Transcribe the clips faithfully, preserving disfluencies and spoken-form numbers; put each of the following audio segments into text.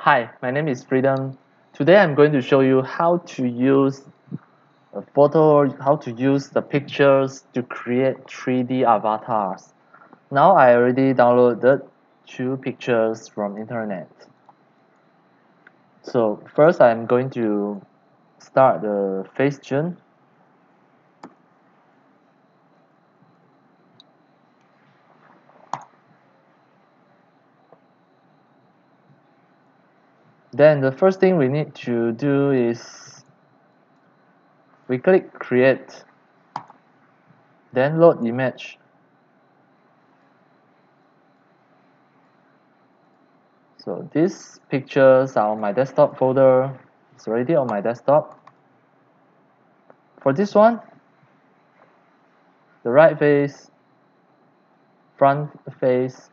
Hi, my name is Freedom. Today I'm going to show you how to use a photo, how to use the pictures to create three D avatars. Now I already downloaded two pictures from internet. So first I'm going to start the FaceGen. Then the first thing we need to do is we click create, then load image. So these pictures are on my desktop folder. It's already on my desktop. For this one, the right face, front face,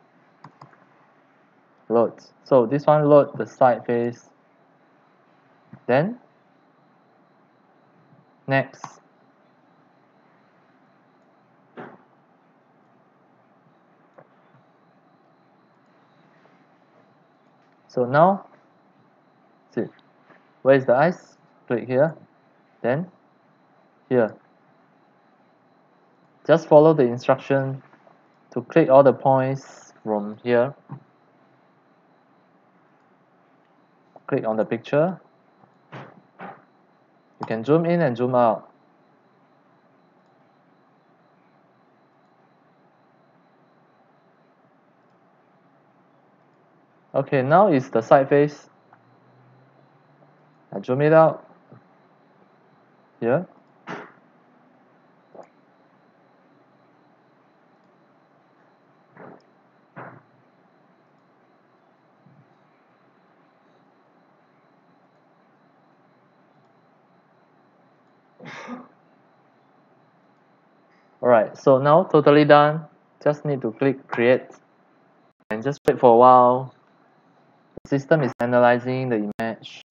load. So this one load the side face, then next, so now see where is the eyes, click here, then here. Just follow the instruction to click all the points from here. Click on the picture. You can zoom in and zoom out. Okay, now is the side face. I zoom it out here. Alright, so now totally done. Just need to click create and just wait for a while. The system is analyzing the image.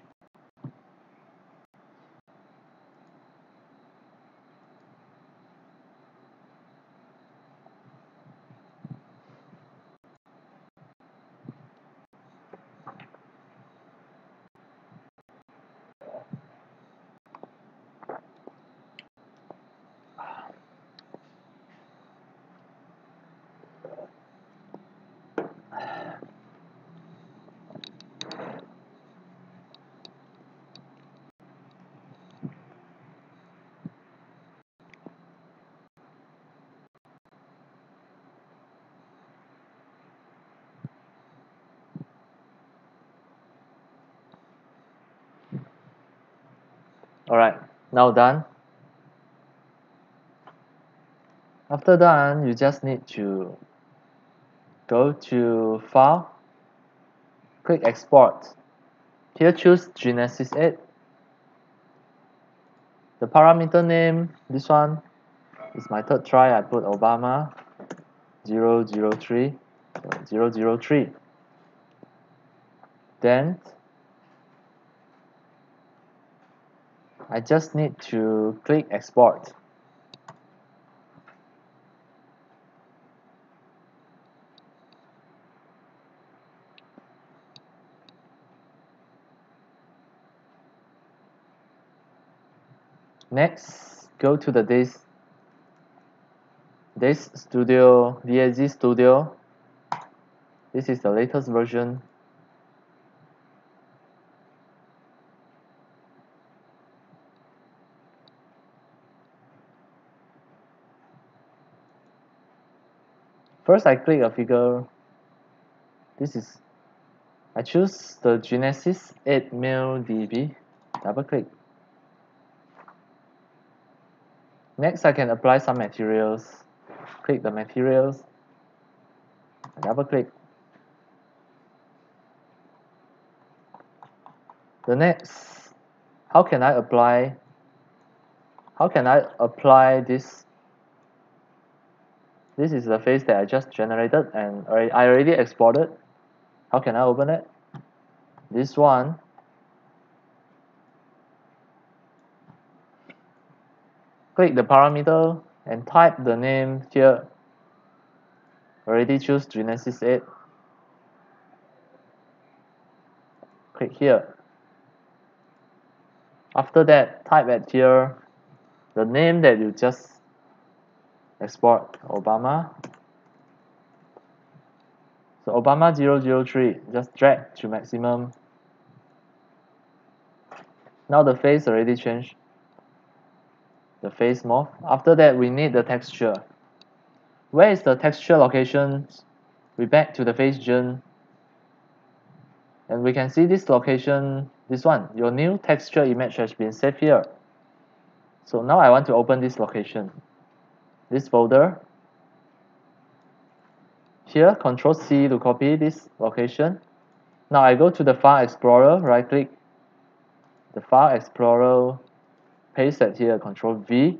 Alright, now done. After done, you just need to go to File, click Export. Here choose Genesis eight. The parameter name, this one is my third try, I put Obama zero zero three. So zero zero three. Then I just need to click export. Next, go to the D A Z, D A Z Studio, D A Z Studio. This is the latest version. First, I click a figure. This is, I choose the Genesis eight mil D B, double click. Next, I can apply some materials. Click the materials, double click. The next, how can I apply? How can I apply this? This is the face that I just generated and I already exported. How can I open it? This one. Click the parameter and type the name here. Already choose Genesis eight. click here. After that, type at here the name that you just export, Obama. So Obama zero zero three, just drag to maximum. Now the face already changed. The face morph. After that, we need the texture. Where is the texture location? We back to the FaceGen. And we can see this location, this one. Your new texture image has been saved here. So now I want to open this location. This folder. Here, control C to copy this location. Now I go to the File Explorer, right click. The File Explorer, paste it here, control V.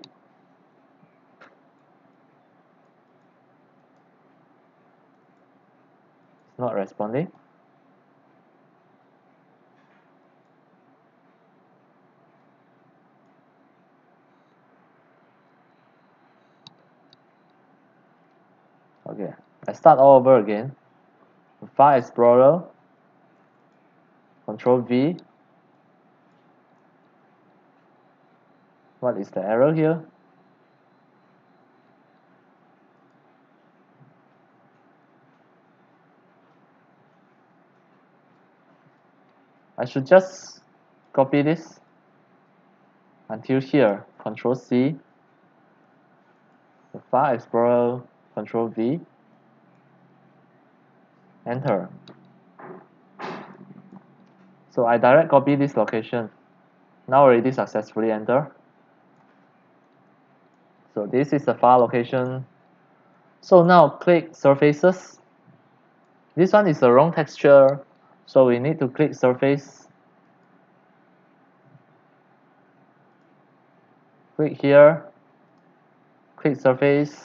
It's not responding. Okay, I start all over again. The File Explorer, control V. What is the error here? I should just copy this until here. control C. The File Explorer, control V. Enter. So I direct copy this location. Now already successfully enter. So this is the file location. So now click surfaces. This one is the wrong texture, so we need to click surface. Click here. Click surface.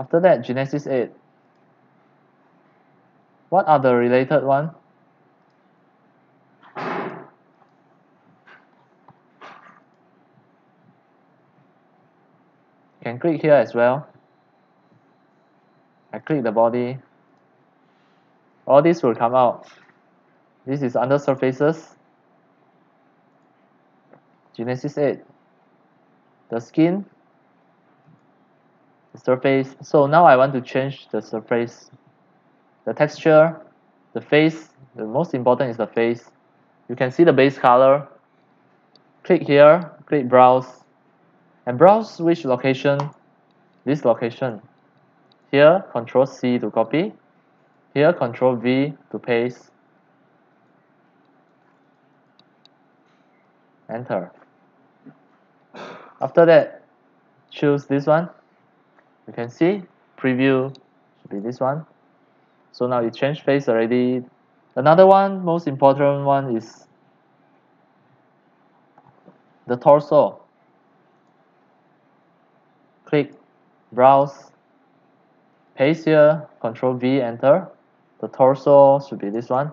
After that, Genesis eight. What are the related ones? Can click here as well. I click the body. All this will come out. This is under surfaces. Genesis eight. The skin. The surface. So now I want to change the surface. The texture. The face. The most important is the face. You can see the base color. Click here. Click browse. And browse which location? This location. Here, control C to copy. Here, control V to paste. Enter. After that, choose this one. You can see, preview should be this one. So now you change face already. Another one, most important one is the torso. Click browse, paste here, control V, enter. The torso should be this one.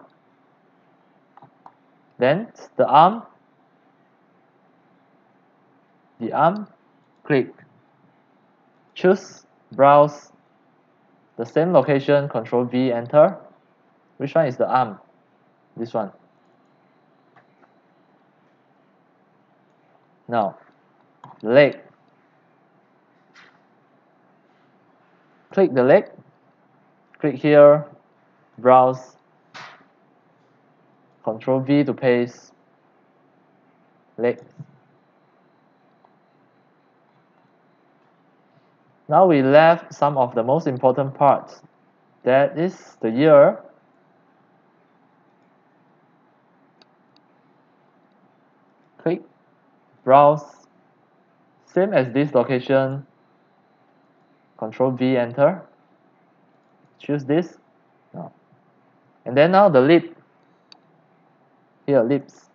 Then the arm, the arm, click, choose, browse, the same location, control V, enter. Which one is the arm? This one. Now, leg. Click the leg, click here, browse, control V to paste, leg. Now we left some of the most important parts. That is the ear, click, browse, same as this location. control V, enter. Choose this. No. And then now the lip. Here, lips.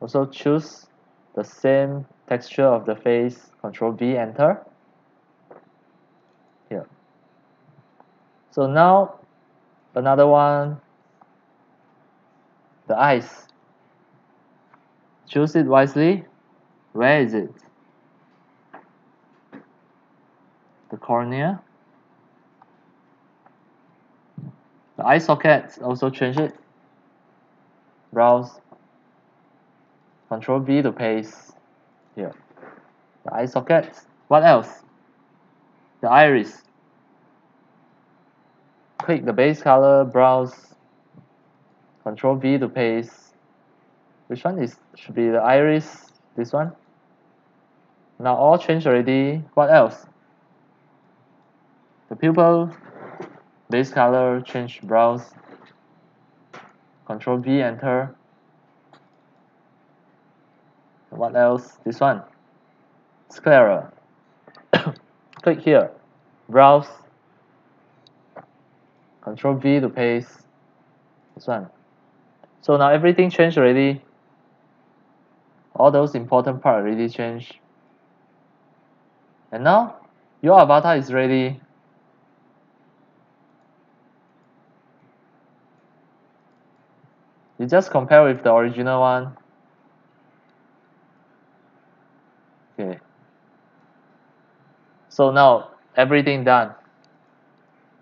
Also choose the same texture of the face. control V, enter. Here. So now, another one. The eyes. Choose it wisely. Where is it? The cornea, The eye socket, also change it. Browse. Control V to paste here. The eye socket. What else? The iris. Click the base color, browse. Control V to paste. Which one is should be the iris? This one. Now all changed already. What else? The pupil, base color, change, browse. Control V, enter. What else? This one. Sclera. Click here. Browse. Control V to paste. This one. So now everything changed already. All those important parts already changed. And now your avatar is ready. You just compare with the original one. Okay. So now everything done.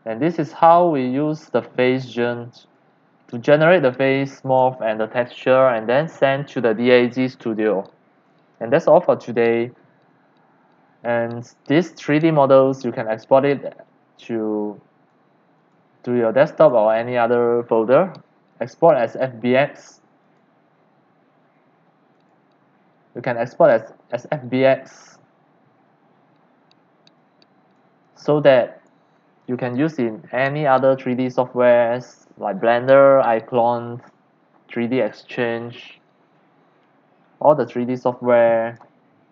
And this is how we use the FaceGen to generate the face, morph, and the texture, and then send to the D A Z Studio. And that's all for today. And these three D models, you can export it to, to your desktop or any other folder. Export as F B X. You can export as, as F B X so that you can use in any other three D softwares like Blender, iClone, three D Exchange, all the three D software.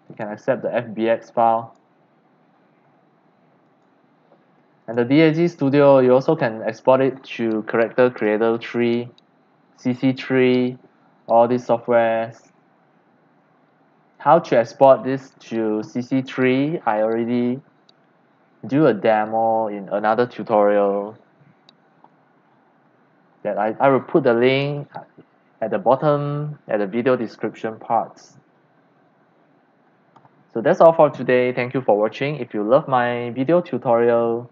You can accept the F B X file. And the D A Z Studio, you also can export it to Character Creator three, C C three, all these softwares. How to export this to C C three, I already do a demo in another tutorial. That I, I will put the link at the bottom, at the video description parts. So that's all for today. Thank you for watching. If you love my video tutorial,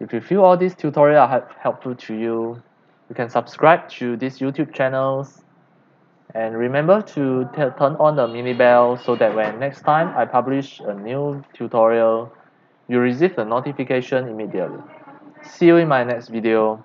if you feel all these tutorials are helpful to you, you can subscribe to these YouTube channels. And remember to turn on the mini bell so that when next time I publish a new tutorial, you receive the notification immediately. See you in my next video.